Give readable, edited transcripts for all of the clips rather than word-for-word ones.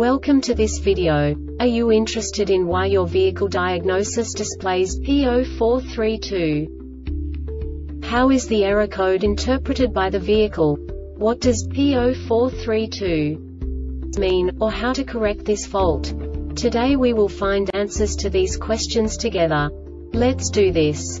Welcome to this video. Are you interested in why your vehicle diagnosis displays P0432? How is the error code interpreted by the vehicle? What does P0432 mean, or how to correct this fault? Today we will find answers to these questions together. Let's do this.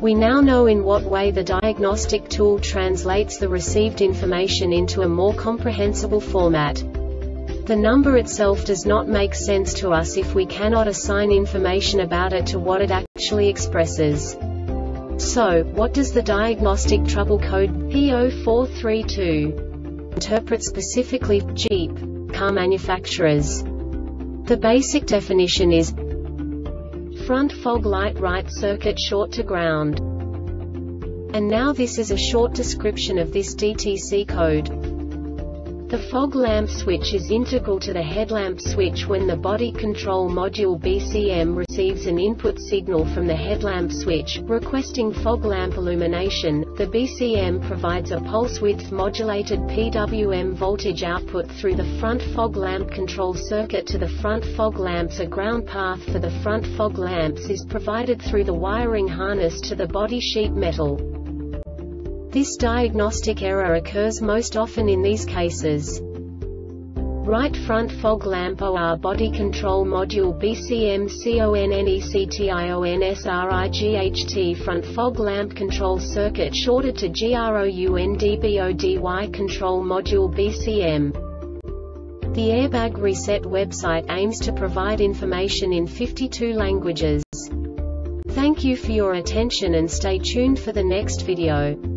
We now know in what way the diagnostic tool translates the received information into a more comprehensible format. The number itself does not make sense to us if we cannot assign information about it to what it actually expresses. So, what does the diagnostic trouble code P0432 interpret specifically for Jeep car manufacturers? The basic definition is front fog light right circuit short to ground. And now this is a short description of this DTC code. The fog lamp switch is integral to the headlamp switch. When the body control module BCM receives an input signal from the headlamp switch, requesting fog lamp illumination, the BCM provides a pulse-width modulated PWM voltage output through the front fog lamp control circuit to the front fog lamps. A ground path for the front fog lamps is provided through the wiring harness to the body sheet metal. This diagnostic error occurs most often in these cases. Right front fog lamp OR body control module BCM CONNECTIONSRIGHT front fog lamp control circuit shorted to GROUNDBODY control module BCM. The Airbag Reset website aims to provide information in 52 languages. Thank you for your attention and stay tuned for the next video.